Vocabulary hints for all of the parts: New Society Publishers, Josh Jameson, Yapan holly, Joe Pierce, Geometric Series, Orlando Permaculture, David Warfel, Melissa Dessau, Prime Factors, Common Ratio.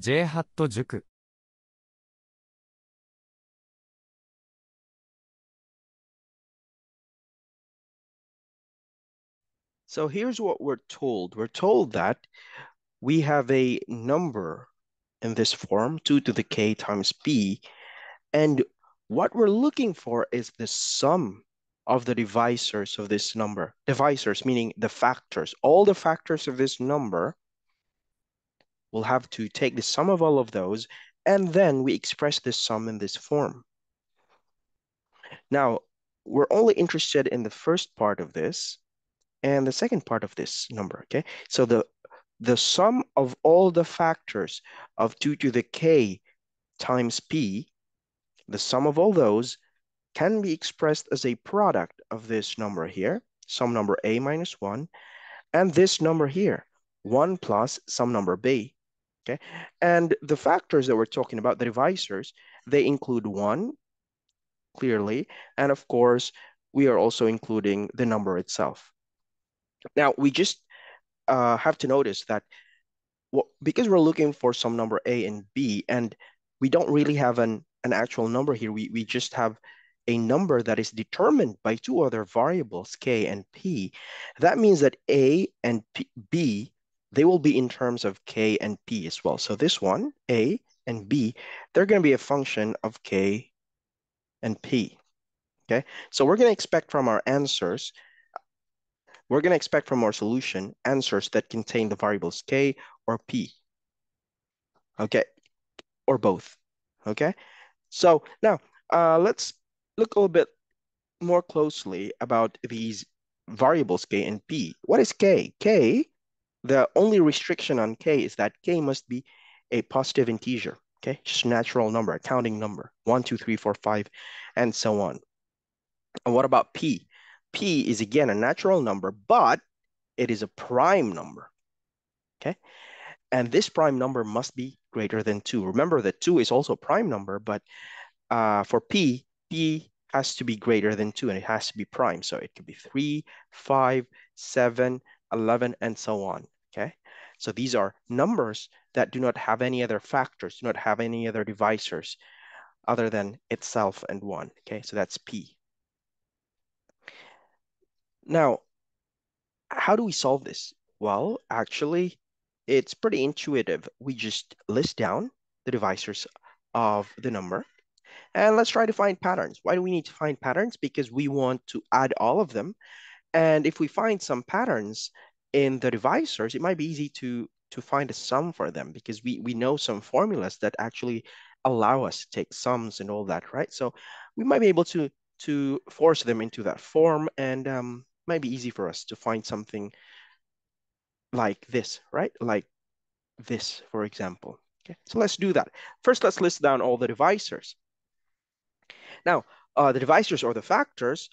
J ハット塾So here's what we're told. We're told that we have a number in this form, 2 to the k times p, and what we're looking for is the sum of the divisors of this number. Divisors meaning the factors. All the factors of this number, we'll have to take the sum of all of those, and then we express the sum in this form. Now, we're only interested in the first part of this and the second part of this number, okay? So the sum of all the factors of 2 to the k times p, the sum of all those can be expressed as a product of this number here, some number a minus 1, and this number here, 1 plus some number b, okay? And the factors that we're talking about, the divisors, they include 1, clearly, and of course, we are also including the number itself. Now, we just have to notice that because we're looking for some number a and b, and we don't really have an actual number here, we just have a number that is determined by two other variables, k and p. That means that a and b, they will be in terms of k and p as well. So this one, a and b, they're going to be a function of k and p, okay? So we're going to expect from our answers, we're going to expect from our solution answers that contain the variables k or p, okay, or both, okay? So now let's look a little bit more closely about these variables k and p. What is k? K, the only restriction on k is that k must be a positive integer, okay? Just a natural number, a counting number, 1, 2, 3, 4, 5, and so on. And what about p? P is again a natural number, but it is a prime number, okay? And this prime number must be greater than 2. Remember that 2 is also a prime number, but for p, p has to be greater than 2, and it has to be prime. So it could be 3, 5, 7, 11, and so on, okay? So these are numbers that do not have any other factors, do not have any other divisors other than itself and 1, okay? So that's p. Now, how do we solve this? Well, actually, it's pretty intuitive. We just list down the divisors of the number, and let's try to find patterns. Why do we need to find patterns? Because we want to add all of them, and if we find some patterns in the divisors, it might be easy to find a sum for them, because we know some formulas that actually allow us to take sums and all that, right? So we might be able to force them into that form, and might be easy for us to find something like this, right? Like this, for example. Okay, so let's do that. First, let's list down all the divisors. Now, the divisors or the factors,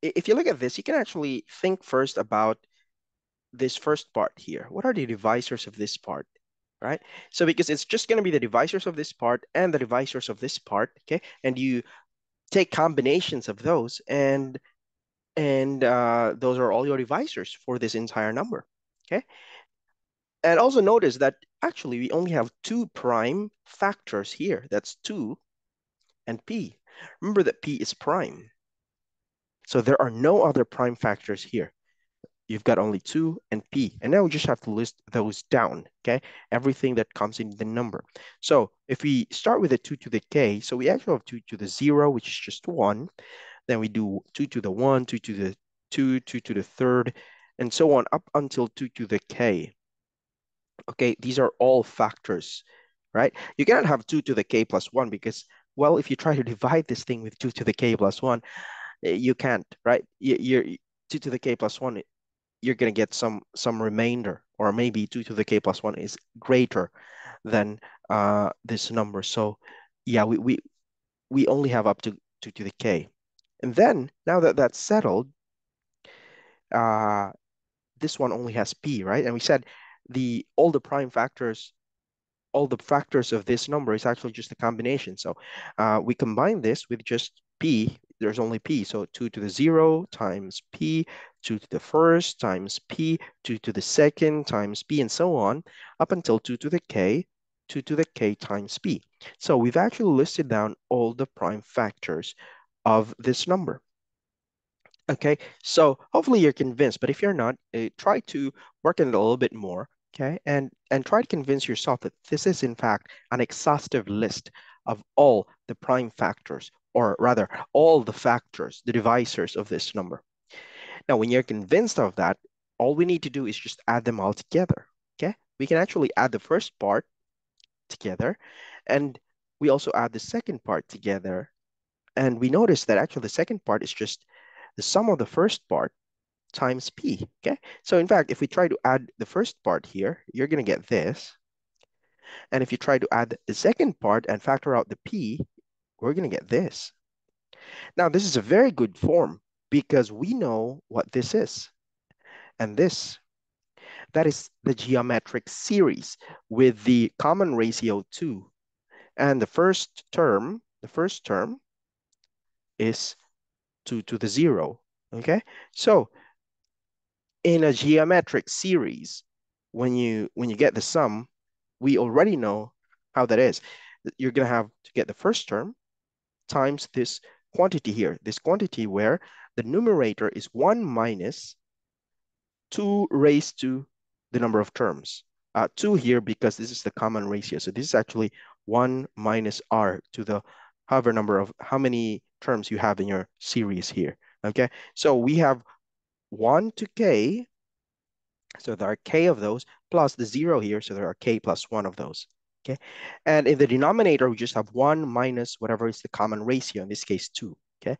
if you look at this, you can actually think first about this first part here. What are the divisors of this part, right? So because it's just going to be the divisors of this part and the divisors of this part, okay? And you take combinations of those, and those are all your divisors for this entire number, okay? And also notice that actually we only have 2 prime factors here. That's 2 and p. Remember that p is prime. So there are no other prime factors here. You've got only 2 and p. And now we just have to list those down, okay? Everything that comes in the number. So if we start with a 2 to the k, so we actually have 2 to the 0, which is just 1. Then we do 2 to the 1, 2 to the 2, 2 to the 3rd, and so on up until 2 to the k. Okay, these are all factors, right? You cannot have 2 to the k plus 1 because, well, if you try to divide this thing with 2 to the k plus 1, you can't, right? You're 2 to the k plus 1, you're going to get some remainder, or maybe 2 to the k plus 1 is greater than this number. So yeah, we only have up to 2 to the k. And then now that that's settled, this one only has p, right? And we said all the factors of this number is actually just a combination. So we combine this with just p. There's only p, so 2 to the 0 times p, 2 to the 1st times p, 2 to the 2nd times p, and so on, up until 2 to the k, 2 to the k times p. So we've actually listed down all the prime factors of this number. Okay, so hopefully you're convinced, but if you're not, try to work on it a little bit more, okay? And try to convince yourself that this is in fact an exhaustive list of all the prime factors, or rather all the factors, the divisors of this number. Now, when you're convinced of that, all we need to do is just add them all together, okay? We can actually add the first part together, and we also add the second part together. And we notice that actually the second part is just the sum of the first part times p, okay? So in fact, if we try to add the first part here, you're gonna get this. And if you try to add the second part and factor out the p, we're gonna get this. Now, this is a very good form because we know what this is. And this, that is the geometric series with the common ratio 2. And the first term is 2 to the 0, okay? So in a geometric series, when you get the sum, we already know how that is. You're gonna have to get the first term times this quantity here, this quantity where the numerator is 1 minus 2 raised to the number of terms. 2 here because this is the common ratio. So this is actually 1 minus r to the however number of how many terms you have in your series here, okay? So we have 1 to k, so there are k of those, plus the 0 here, so there are k plus 1 of those, okay? And in the denominator, we just have 1 minus whatever is the common ratio, in this case 2, okay?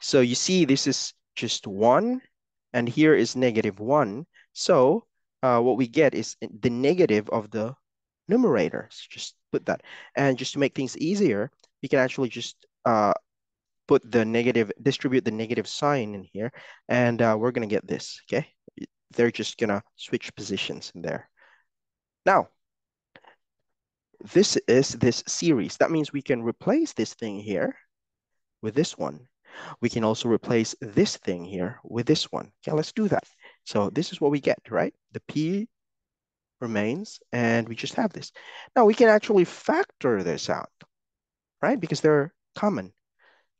So you see this is just 1, and here is negative 1. So what we get is the negative of the numerator. So just put that. And just to make things easier, we can actually just put the negative, distribute the negative sign in here, and we're gonna get this, okay? They're just gonna switch positions in there. Now, this is this series. That means we can replace this thing here with this one. We can also replace this thing here with this one. Okay, let's do that. So this is what we get, right? The p remains, and we just have this. Now we can actually factor this out, right? Because they're common,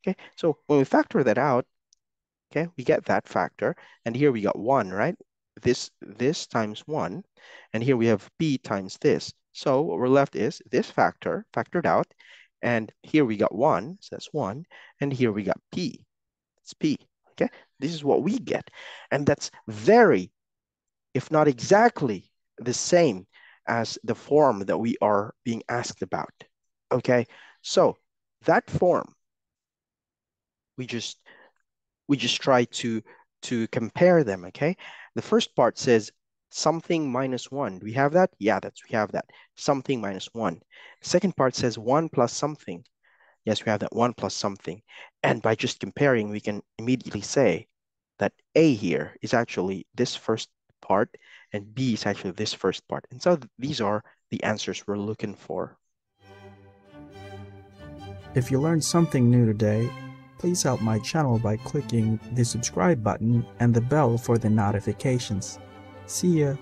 okay? So when we factor that out, okay, we get that factor. And here we got 1, right? This times 1. And here we have p times this. So what we're left is this factor factored out. And here we got 1, so that's 1. And here we got p, that's p, okay? This is what we get. And that's very, if not exactly, the same as the form that we are being asked about, okay? So that form, we just try to compare them, okay? The first part says something minus 1. Do we have that? Yeah, we have that. Something minus 1. Second part says 1 plus something. Yes, we have that 1 plus something. And by just comparing, we can immediately say that A here is actually this first part and B is actually this first part. And so these are the answers we're looking for. If you learned something new today, please help my channel by clicking the subscribe button and the bell for the notifications. See ya!